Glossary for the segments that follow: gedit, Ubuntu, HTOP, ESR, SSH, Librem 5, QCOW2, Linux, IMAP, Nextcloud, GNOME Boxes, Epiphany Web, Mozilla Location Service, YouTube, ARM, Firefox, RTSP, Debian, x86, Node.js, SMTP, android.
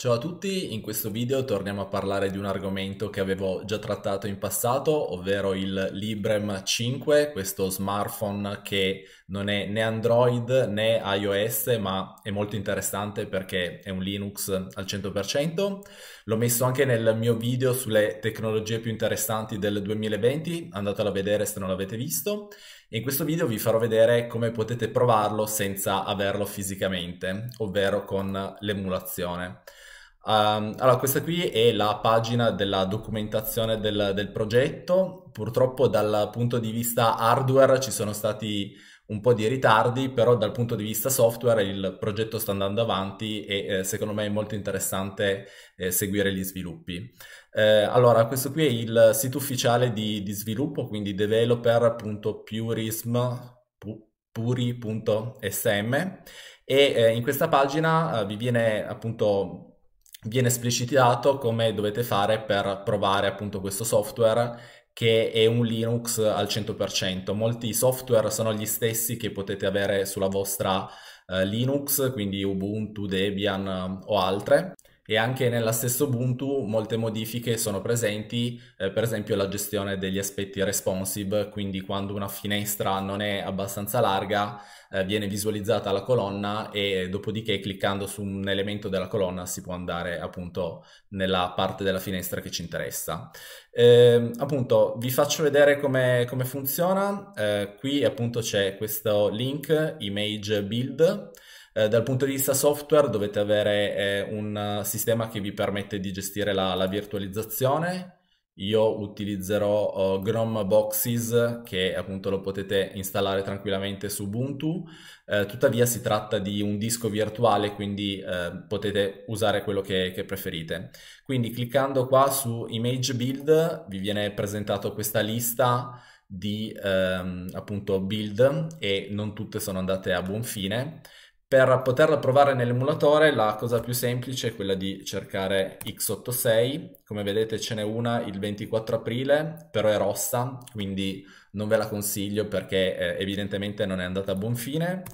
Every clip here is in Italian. Ciao a tutti, in questo video torniamo a parlare di un argomento che avevo già trattato in passato, ovvero il Librem 5, questo smartphone che non è né Android né iOS, ma è molto interessante perché è un Linux al 100%. L'ho messo anche nel mio video sulle tecnologie più interessanti del 2020, andatelo a vedere se non l'avete visto. In questo video vi farò vedere come potete provarlo senza averlo fisicamente, ovvero con l'emulazione. Allora, questa qui è la pagina della documentazione del progetto. Purtroppo dal punto di vista hardware ci sono stati un po' di ritardi, però dal punto di vista software il progetto sta andando avanti e secondo me è molto interessante seguire gli sviluppi. Allora, questo qui è il sito ufficiale di sviluppo, quindi developer.Puri.sm, e in questa pagina vi viene appunto esplicitato come dovete fare per provare appunto questo software, che è un Linux al 100%. Molti software sono gli stessi che potete avere sulla vostra Linux, quindi Ubuntu, Debian o altre. E anche nella stessa Ubuntu molte modifiche sono presenti, per esempio la gestione degli aspetti responsive, quindi quando una finestra non è abbastanza larga viene visualizzata la colonna e dopodiché cliccando su un elemento della colonna si può andare appunto nella parte della finestra che ci interessa. Appunto vi faccio vedere come funziona. Qui appunto c'è questo link image build. Dal punto di vista software dovete avere un sistema che vi permette di gestire la virtualizzazione. Io utilizzerò GNOME Boxes, che appunto lo potete installare tranquillamente su Ubuntu, tuttavia si tratta di un disco virtuale, quindi potete usare quello che preferite. Quindi cliccando qua su Image Build vi viene presentata questa lista di appunto build, e non tutte sono andate a buon fine. Per poterla provare nell'emulatore la cosa più semplice è quella di cercare x86, come vedete ce n'è una il 24 aprile, però è rossa, quindi non ve la consiglio perché evidentemente non è andata a buon fine.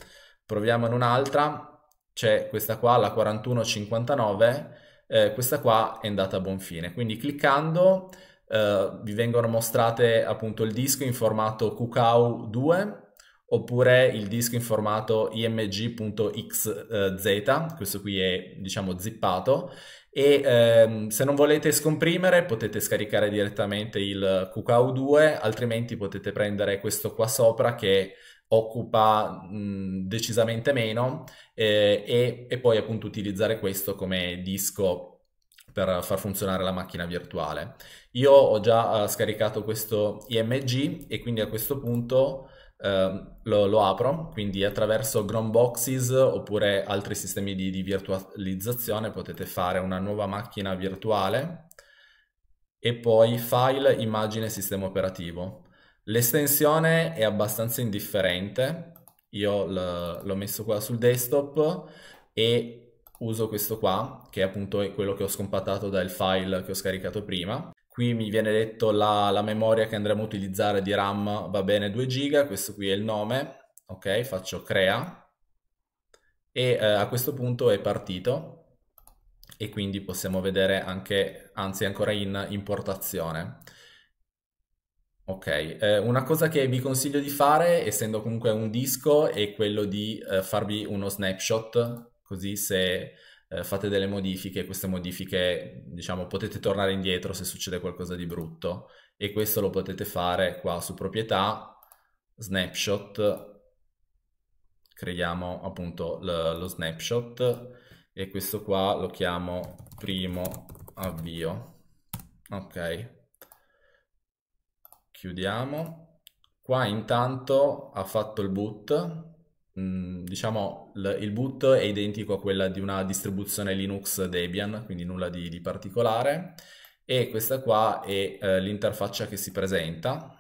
Proviamo in un'altra, c'è questa qua, la 4159, questa qua è andata a buon fine, quindi cliccando vi vengono mostrate appunto il disco in formato QCOW2, oppure il disco in formato img.xz, questo qui è diciamo zippato, e se non volete scomprimere potete scaricare direttamente il QCOW2, altrimenti potete prendere questo qua sopra che occupa decisamente meno e poi appunto utilizzare questo come disco per far funzionare la macchina virtuale. Io ho già scaricato questo IMG e quindi a questo punto lo apro, quindi attraverso GNOME Boxes oppure altri sistemi di virtualizzazione potete fare una nuova macchina virtuale e poi file, immagine, sistema operativo. L'estensione è abbastanza indifferente, io l'ho messo qua sul desktop e uso questo qua che appunto è quello che ho scompattato dal file che ho scaricato prima. Qui mi viene detto la memoria che andremo a utilizzare di RAM, va bene 2 GB, questo qui è il nome, ok, faccio crea e a questo punto è partito e quindi possiamo vedere anche, anzi ancora in importazione. Ok, una cosa che vi consiglio di fare, essendo comunque un disco, è quello di farvi uno snapshot, così se fate delle modifiche, queste modifiche diciamo potete tornare indietro se succede qualcosa di brutto, e questo lo potete fare qua su proprietà, snapshot, creiamo appunto lo snapshot e questo qua lo chiamo primo avvio, ok, chiudiamo qua. Intanto ha fatto il boot. Diciamo il boot è identico a quella di una distribuzione Linux Debian, quindi nulla di particolare, e questa qua è l'interfaccia che si presenta.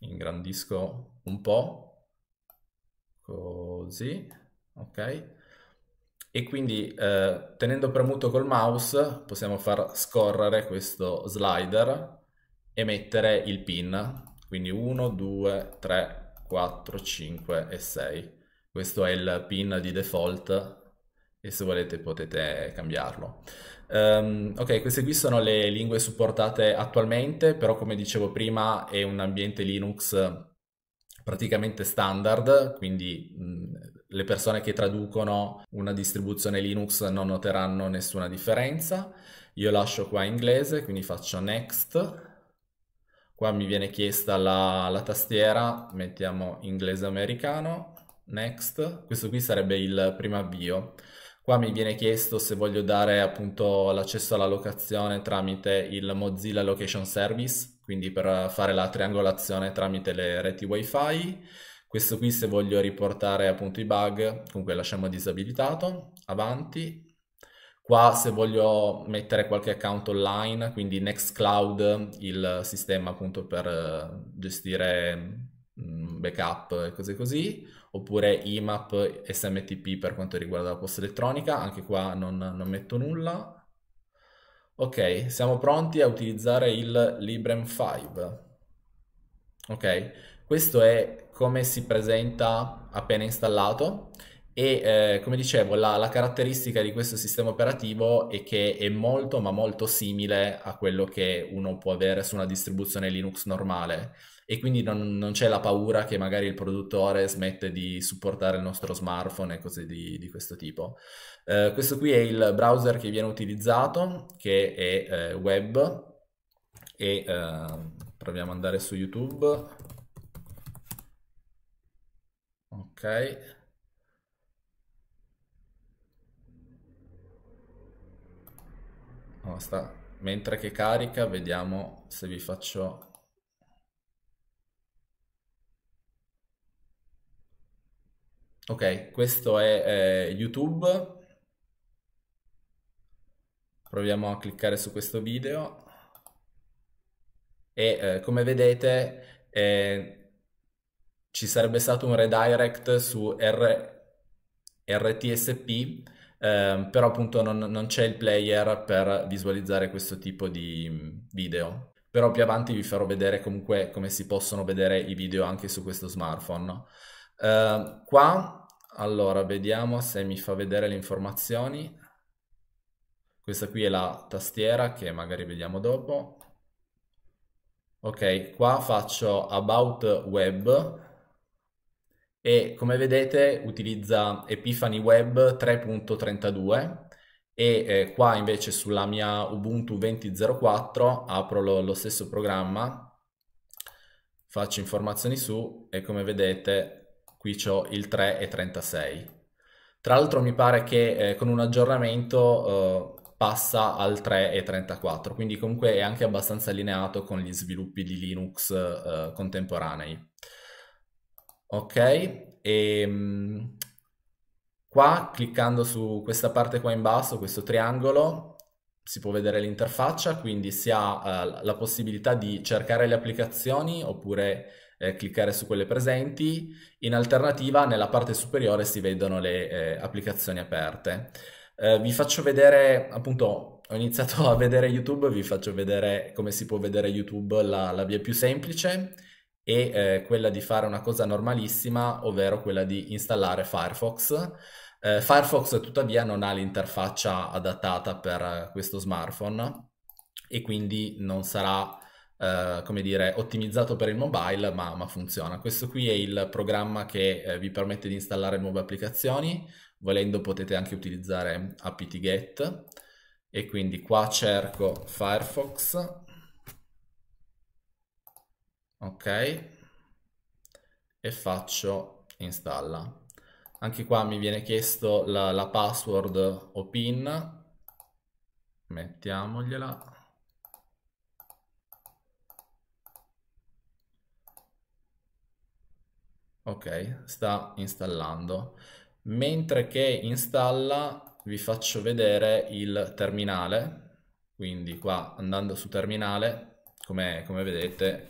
Ingrandisco un po' così, ok, e quindi tenendo premuto col mouse possiamo far scorrere questo slider e mettere il pin, quindi 1, 2, 3, 4, 5 e 6. Questo è il pin di default e se volete potete cambiarlo. Ok, queste qui sono le lingue supportate attualmente, però come dicevo prima è un ambiente Linux praticamente standard, quindi le persone che traducono una distribuzione Linux non noteranno nessuna differenza. Io lascio qua inglese, quindi faccio next. Qua mi viene chiesta la tastiera, mettiamo inglese americano, next. Questo qui sarebbe il primo avvio. Qua mi viene chiesto se voglio dare appunto l'accesso alla locazione tramite il Mozilla Location Service, quindi per fare la triangolazione tramite le reti wifi. Questo qui se voglio riportare appunto i bug, comunque lasciamo disabilitato, avanti. Qua se voglio mettere qualche account online, quindi Nextcloud, il sistema appunto per gestire backup e cose così, oppure IMAP, SMTP per quanto riguarda la posta elettronica, anche qua non metto nulla. Ok, siamo pronti a utilizzare il Librem 5. Ok, questo è come si presenta appena installato e come dicevo la caratteristica di questo sistema operativo è che è molto ma molto simile a quello che uno può avere su una distribuzione Linux normale e quindi non c'è la paura che magari il produttore smette di supportare il nostro smartphone e cose di questo tipo. Questo qui è il browser che viene utilizzato, che è web, e proviamo ad andare su YouTube. Ok. Mentre che carica vediamo se vi faccio... Ok, questo è YouTube. Proviamo a cliccare su questo video e come vedete ci sarebbe stato un redirect su RTSP, però appunto non c'è il player per visualizzare questo tipo di video. Però più avanti vi farò vedere comunque come si possono vedere i video anche su questo smartphone. Qua allora, vediamo se mi fa vedere le informazioni. Questa qui è la tastiera che magari vediamo dopo. Ok, qua faccio About Web e come vedete utilizza Epiphany Web 3.32 e qua invece sulla mia Ubuntu 20.04 apro lo stesso programma, faccio informazioni su e come vedete qui c'ho il 3.36. Tra l'altro mi pare che con un aggiornamento passa al 3.34, quindi comunque è anche abbastanza allineato con gli sviluppi di Linux contemporanei. Ok, e qua cliccando su questa parte qua in basso, questo triangolo, si può vedere l'interfaccia, quindi si ha la possibilità di cercare le applicazioni oppure cliccare su quelle presenti. In alternativa nella parte superiore si vedono le applicazioni aperte. Vi faccio vedere, appunto ho iniziato a vedere YouTube, vi faccio vedere come si può vedere YouTube la via più semplice e quella di fare una cosa normalissima, ovvero quella di installare Firefox. Firefox tuttavia non ha l'interfaccia adattata per questo smartphone e quindi non sarà come dire ottimizzato per il mobile, ma funziona. Questo qui è il programma che vi permette di installare nuove applicazioni, volendo potete anche utilizzare apt-get e quindi qua cerco Firefox. Ok, e faccio installa. Anche qua mi viene chiesto la password o PIN, mettiamogliela. Ok, sta installando. Mentre che installa vi faccio vedere il terminale, quindi qua andando su terminale, come vedete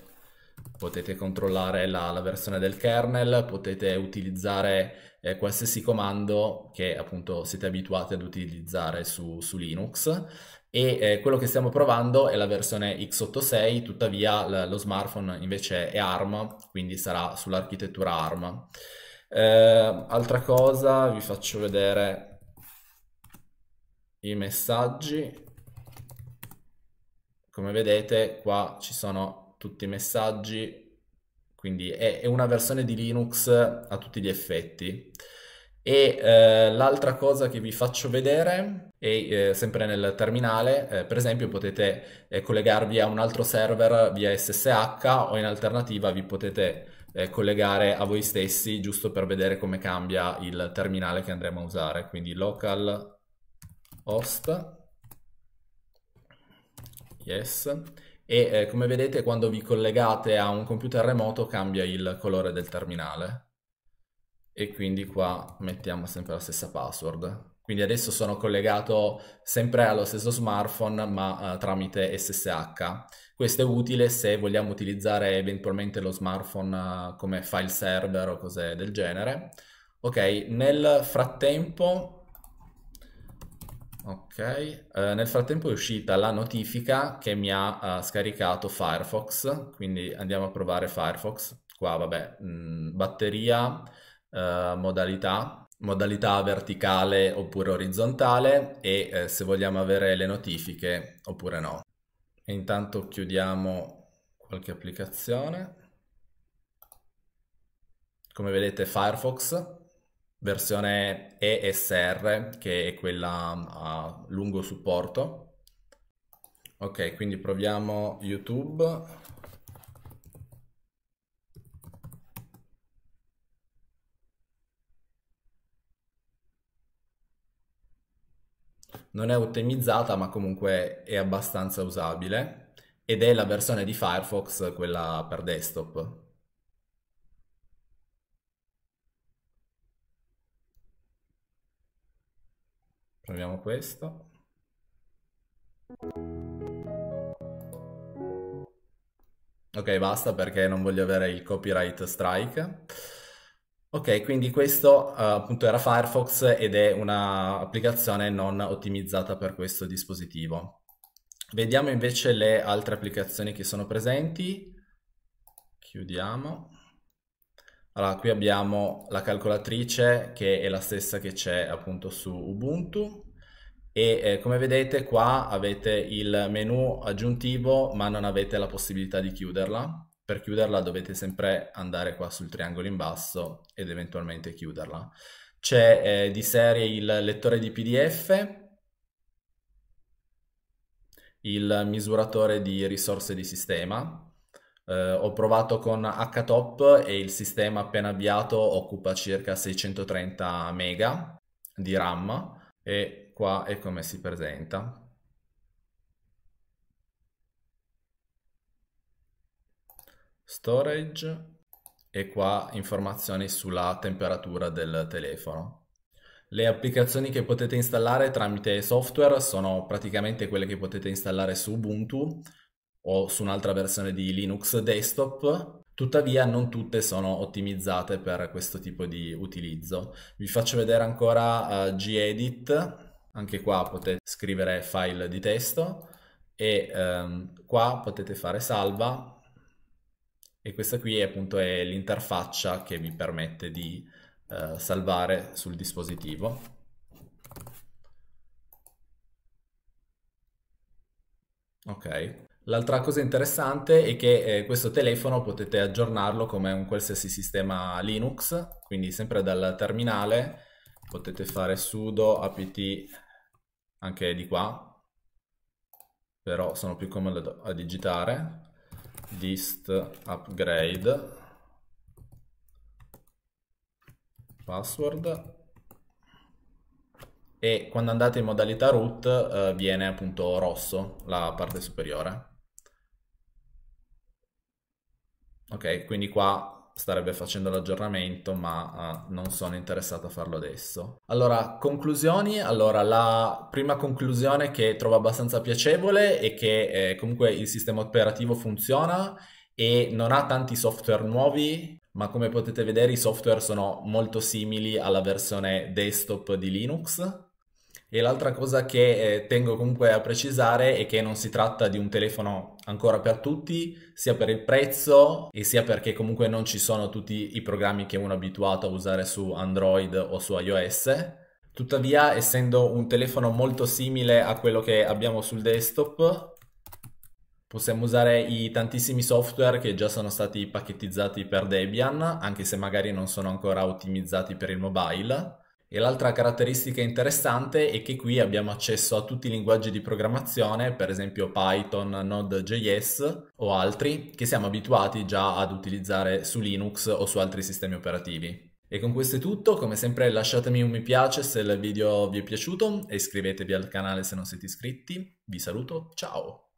potete controllare la versione del kernel, potete utilizzare qualsiasi comando che appunto siete abituati ad utilizzare su Linux. E quello che stiamo provando è la versione x86, tuttavia lo smartphone invece è ARM, quindi sarà sull'architettura ARM. Altra cosa, vi faccio vedere i messaggi. Come vedete qua ci sono tutti i messaggi, quindi è una versione di Linux a tutti gli effetti. E l'altra cosa che vi faccio vedere è sempre nel terminale, per esempio potete collegarvi a un altro server via SSH o in alternativa vi potete collegare a voi stessi, giusto per vedere come cambia il terminale che andremo a usare. Quindi localhost, yes, e come vedete quando vi collegate a un computer remoto cambia il colore del terminale. E quindi qua mettiamo sempre la stessa password. Quindi adesso sono collegato sempre allo stesso smartphone ma tramite SSH. Questo è utile se vogliamo utilizzare eventualmente lo smartphone come file server o cose del genere. Ok, nel frattempo... Ok, nel frattempo è uscita la notifica che mi ha scaricato Firefox, quindi andiamo a provare Firefox. Qua vabbè, batteria, modalità verticale oppure orizzontale e se vogliamo avere le notifiche oppure no. E intanto chiudiamo qualche applicazione. Come vedete Firefox versione ESR, che è quella a lungo supporto. Ok, quindi proviamo YouTube. Non è ottimizzata, ma comunque è abbastanza usabile ed è la versione di Firefox, quella per desktop. Proviamo questo. Ok, basta perché non voglio avere il copyright strike. Ok, quindi questo appunto era Firefox ed è un'applicazione non ottimizzata per questo dispositivo. Vediamo invece le altre applicazioni che sono presenti. Chiudiamo. Allora, qui abbiamo la calcolatrice che è la stessa che c'è appunto su Ubuntu e come vedete qua avete il menu aggiuntivo ma non avete la possibilità di chiuderla. Per chiuderla dovete sempre andare qua sul triangolo in basso ed eventualmente chiuderla. C'è di serie il lettore di PDF, il misuratore di risorse di sistema. Ho provato con HTOP e il sistema appena avviato occupa circa 630 mega di RAM e qua è come si presenta. Storage e qua informazioni sulla temperatura del telefono. Le applicazioni che potete installare tramite software sono praticamente quelle che potete installare su Ubuntu o su un'altra versione di Linux desktop, tuttavia non tutte sono ottimizzate per questo tipo di utilizzo. Vi faccio vedere ancora gedit, anche qua potete scrivere file di testo e qua potete fare salva e questa qui è appunto l'interfaccia che vi permette di salvare sul dispositivo. Ok. L'altra cosa interessante è che questo telefono potete aggiornarlo come un qualsiasi sistema Linux, quindi sempre dal terminale potete fare sudo apt anche di qua, però sono più comodo a digitare, dist upgrade password e quando andate in modalità root viene appunto rosso la parte superiore. Ok, quindi qua starebbe facendo l'aggiornamento ma non sono interessato a farlo adesso. Allora, conclusioni. Allora, la prima conclusione che trovo abbastanza piacevole è che comunque il sistema operativo funziona e non ha tanti software nuovi, ma come potete vedere i software sono molto simili alla versione desktop di Linux. E l'altra cosa che tengo comunque a precisare è che non si tratta di un telefono ancora per tutti, sia per il prezzo e sia perché comunque non ci sono tutti i programmi che uno è abituato a usare su Android o su iOS, Tuttavia, essendo un telefono molto simile a quello che abbiamo sul desktop, possiamo usare i tantissimi software che già sono stati pacchettizzati per Debian, anche se magari non sono ancora ottimizzati per il mobile. E l'altra caratteristica interessante è che qui abbiamo accesso a tutti i linguaggi di programmazione, per esempio Python, Node.js o altri, che siamo abituati già ad utilizzare su Linux o su altri sistemi operativi. E con questo è tutto, come sempre lasciatemi un mi piace se il video vi è piaciuto e iscrivetevi al canale se non siete iscritti. Vi saluto, ciao!